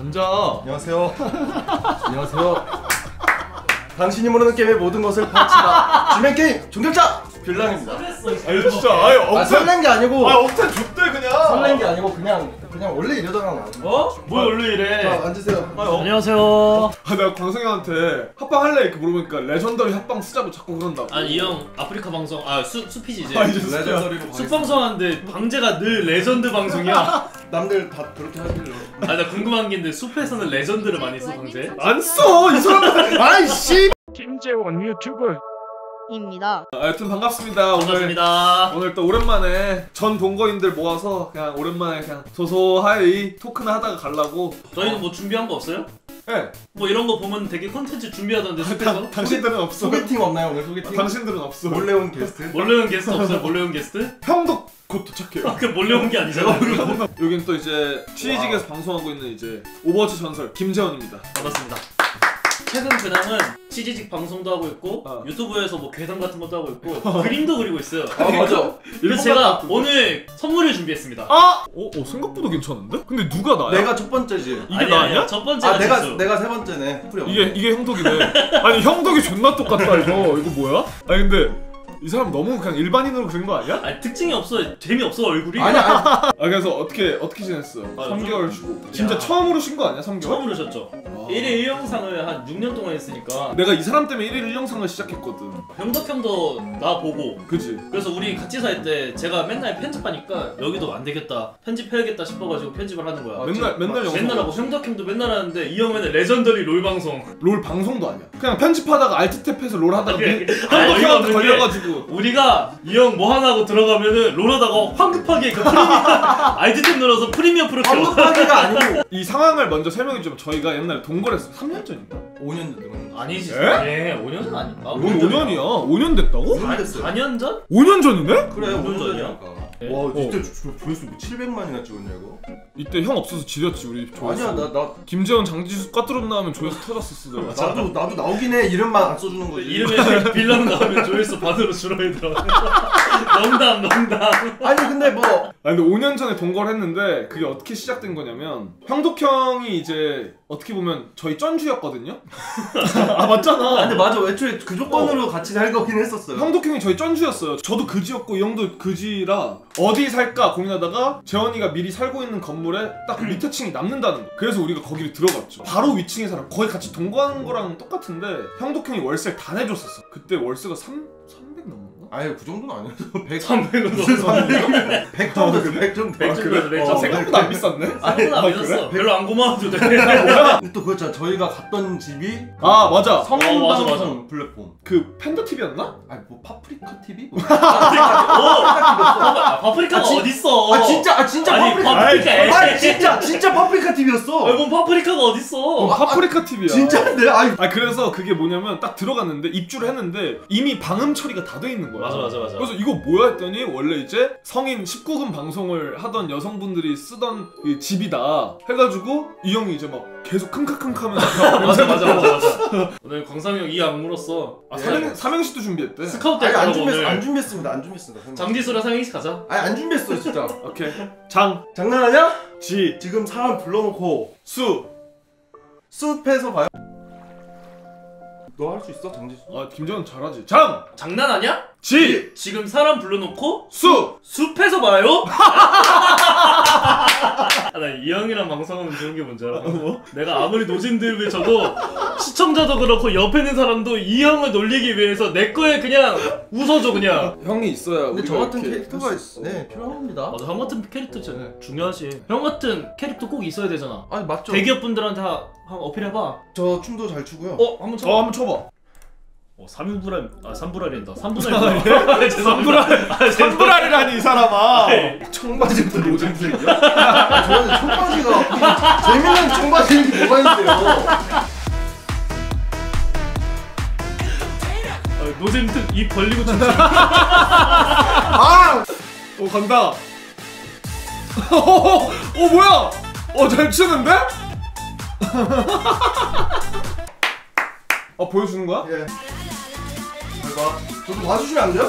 앉아. 안녕하세요. 안녕하세요. 당신이 모르는 게임의 모든 것을 파헤친다. 주면 게임 종결자 뷜랑입니다. 아 진짜 아예 억텐 설렌 게 아니고. 아 억텐 좋대 그냥. 설렌 게 아니고 그냥 원래 이러다가. 어? 뭐 원래 이래. 자 앉으세요. 아유, 안녕하세요. 아 내가 광성이 형한테 합방 할래 이렇게 물어보니까 레전더리 합방 쓰자고 자꾸 그런다고. 아니 이 형 아프리카 방송 수피지 이제. 아 이제 레전더리로. 숲 방송하는데 방제가 늘 레전드 방송이야. 남들 다 그렇게 하길래. 아 나 궁금한 게 있는데 숲에서는 레전드를 많이 써 방제? 안 써 이 사람. 아이 씨. 김재원 유튜브. 입니다. 아, 여튼 반갑습니다. 반갑습니다. 오늘 또 오랜만에 전 동거인들 모아서 그냥 오랜만에 그냥 소소하이 토크나 하다가 가려고. 저희는 뭐 준비한 거 없어요? 네. 뭐 이런 거 보면 되게 콘텐츠 준비하던데 숲에서. 당신들은 없어. 소개팅 없나요 오늘 소개팅? 아, 당신들은 없어. 몰래 온 게스트? 몰래 온 게스트 없어요. 몰래 온 게스트? 형덕 곧 도착해요. 아, 그 몰래 온 게 아니잖아요. 여긴 또 이제 취직에서 방송하고 있는 이제 오버워치 전설 김재원입니다. 반갑습니다. 최근 근황은 취지직 방송도 하고 있고 유튜브에서 뭐 괴담 같은 것도 하고 있고 그림도 그리고 있어요. 아 맞아. 그래서 제가 오늘 선물을 준비했습니다. 아! 어? 생각보다 괜찮은데? 근데 누가 나야? 내가 첫 번째지. 이게 나야? 첫 번째가 아, 내가 세 번째네. 이게 형덕이네. 아니 형덕이 존나 똑같다 이거. 이거 뭐야? 아니 근데 이 사람 너무 그냥 일반인으로 그린 거 아니야? 아니 특징이 없어. 재미없어 얼굴이. 아니야. 아 그래서 어떻게 지냈어? 3개월 쉬고. 진짜 처음으로 쉰 거 아니야? 3개월? 처음으로 쉬었죠. 1일 1영상을 한 6년 동안 했으니까. 내가 이 사람 때문에 1일 1영상을 시작했거든. 형덕 형도 나 보고. 그치. 그래서 우리 같이 살 때 제가 맨날 편집하니까 여기도 안 되겠다. 편집해야겠다 싶어가지고 편집을 하는 거야. 맨날 영상. 맨날 하고 형덕 형도 맨날 하는데 이 형은 레전더리 롤 방송. 롤 방송도 아니야. 그냥 편집하다가 알트탭해서 롤 하다가 형덕 형한테 걸려가지고. 우리가 이 형 뭐 하나 하고 들어가면은 롤하다가 황급하게 그 알트탭 눌러서 프리미엄 프로 켜고 황급하게가 아니고 이 상황을 먼저 설명해 주면 저희가 옛날에 동거랬어요. 3년 전인가? 5년 전 아니지. 예? 5년 전 아닌가? 뭔 5년이야? 5년 됐다고? 4년 전? 5년 전인데? 그래 5년 전이야. 네. 와 이때 조회수 700만이나 찍었냐 이거? 이때 형 없어서 지렸지 우리 조회수. 아니야 나 김재원 장지수 까뚜름 나오면 조회수 터졌었어. 나도 나오긴 해. 이름만 안 써주는 거지. 이름에 빌런 나오면 조회수 반으로 줄어들어. 농담. 아니 근데 뭐 아니 근데 5년 전에 동거를 했는데 그게 어떻게 시작된 거냐면 형덕 형이 이제 어떻게 보면 저희 쩐주였거든요? 아 맞잖아. 아니 맞아. 애초에 그 조건으로 같이 살 거긴 했었어요. 형덕 형이 저희 쩐주였어요. 저도 그지였고 이 형도 그지라 어디 살까 고민하다가 재원이가 미리 살고 있는 건물에 딱 밑에 층이 남는다는 거. 그래서 우리가 거기를 들어갔죠. 바로 위층에 살아. 거의 같이 동거하는 거랑 똑같은데 형덕 형이 월세를 다 내줬었어. 그때 월세가 300 넘었나? 아예 그 정도는 아니었어. 100, 300은 100 정도. 100 정도. 100 정도. 생각보다 안 비쌌네. 생각보다 안 비쌌어. 별로 안 고마워도 돼. 근데 또 그거잖아. 저희가 갔던 집이 아 맞아. 성방송 플랫폼. 그 팬더 TV였나? 아니 뭐 파프리카 TV? 파프리카가 어딨어? 아 진짜 파프리카. 아니 진짜 파프리카 TV였어. 아니 뭔 파프리카가 어딨어? 파프리카 TV야. 진짜인데? 아 그래서 그게 뭐냐면 딱 들어갔는데 입주를 했는데 이미 방음 처리가 다 돼 있는 거야. 맞아. 그래서 이거 뭐야 했더니 원래 이제 성인 19금 방송을 하던 여성분들이 쓰던 이 집이다 해가지고 이 형이 이제 막 계속 킁카하면서 맞아. 오늘 광삼이 형 이 안 물었어. 아 삼행시도 준비했대. 스카우트 안 준비했습니다. 장지수랑 삼행시 가자. 아니 안 준비했어요 진짜. 오케이. 장난하냐? 지금 사람 불러놓고 숲에서 봐요. 너 할 수 있어 장지수? 아 김재원 잘하지. 장난하냐? 지금 사람 불러놓고 숲에서 봐요? 아, 나 이 형이랑 방송하면 좋은 게 뭔지 알아? 뭐? 내가 아무리 노진들을 쳐도 시청자도 그렇고 옆에 있는 사람도 이 형을 놀리기 위해서 내 거에 그냥 웃어줘 그냥. 형이 있어야 근데 저 같은 캐릭터가 네 필요합니다. 맞아, 형 같은 캐릭터 진짜 중요하지. 형 같은 캐릭터 꼭 있어야 되잖아. 아니 맞죠. 대기업분들한테 한번 어필해봐. 저 춤도 잘 추고요. 한번 쳐봐. 3부랄이란다. 3부랄이란다. 삼부랄이라니 이 사람아. 청바지부터 노잼색이야? 저는 청바지가 재밌는 청바지인 게 뭐가 있어요. 노잼색 입 벌리고 춤추는 아! 오 간다. 오 뭐야? 잘 추는데? 아 보여주는 거야? 예. 제가 저도 봐주시면 안 돼요? 해.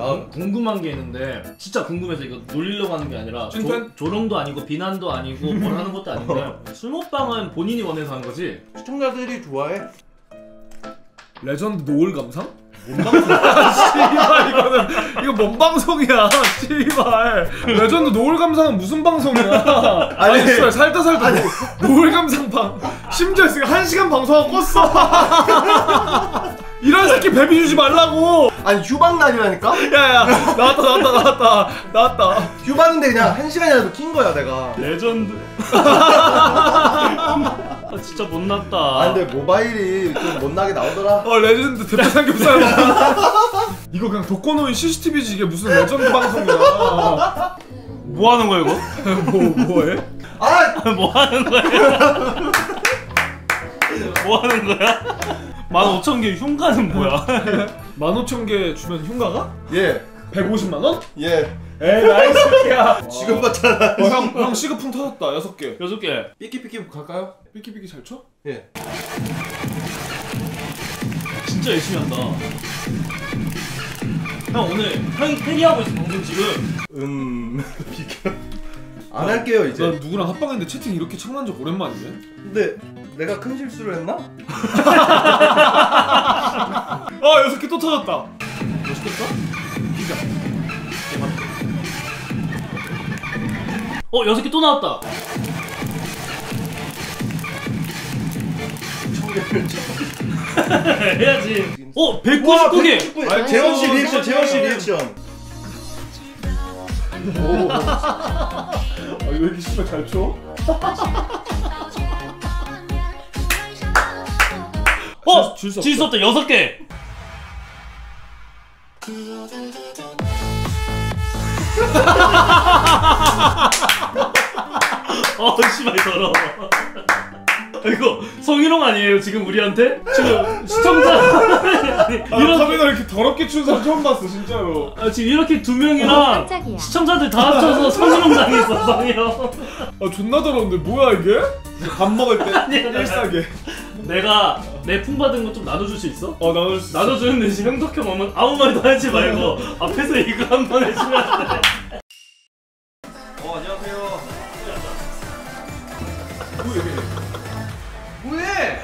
아, 궁금한 게 있는데 진짜 궁금해서 이거 놀리려고 하는 게 아니라 조롱도 아니고 비난도 아니고 뭘 하는 것도 아닌데 술먹방은 본인이 원해서 하는 거지? 시청자들이 좋아해? 레전드 노을 감상? 뭔 방송이야? 씨발 이거는 이거 뭔 방송이야? 씨발 레전드 노을 감상은 무슨 방송이야? 아니 씨발 살다 살다 노을 감상 방 심지어 지금 1시간 방송하고 껐어. 이런 새끼 배비 주지 말라고. 아니 휴방난이라니까? 야야 나왔다. 휴방인데 그냥 1시간이라도 낀 거야 내가. 레전드. 아, 진짜 못났다. 아 근데 모바일이 좀 못나게 나오더라. 어 레전드 대표 삼겹살. 이거 그냥 돋궈놓은 CCTV지 이게 무슨 레전드 방송이야. 뭐 하는 거야 이거? 뭐해? 아! 뭐 하는 거야? 뭐 하는 거야? 15,000개 흉가는 뭐야? 15,000개 주면 흉가가? 예. 150만원? 예. 에이 나이 새끼야. 지금 봤잖아. 형 시급품 터졌다. 6개. 6개. 삐끼삐끼 갈까요? 삐끼삐끼 잘 쳐? 예. 진짜 열심히 한다. 형 오늘 형이 캐리하고 있어 방금 지금. 비켜. 안 할게요 이제. 나 누구랑 합방했는데 채팅 이렇게 청난 적 오랜만이네. 근데 내가 큰 실수를 했나? 아 6개 또 터졌다. 멋있겠다? 비켜. 어 6개 또 나왔다. 해야지. 어 199개. 아, 재원씨 리액션, 재원씨 리액션. 오. 아 이거 왜 이렇게 심해 잘 쳐? 어 지수 없다 6개. 어 씨발 더러워. 이거 성희롱 아니에요 지금 우리한테? 지금 시청자 아니, 이런 카메라 이렇게 더럽게 추는 사람 처음 봤어 진짜로. 아 지금 이렇게 2명이랑 시청자들 다 합쳐서 성희롱 당했어. 성희롱. 아 존나 더러운데 뭐야 이게? 밥 먹을 때 일상에 내가 내 풍 받은 거 좀 나눠줄 수 있어? 어 나눠줄 수 있어. 나눠주는 대신 형덕 형 오면 아무 말도 하지 말고 앞에서 이거 한 번 해주면 안 돼? 뭐해?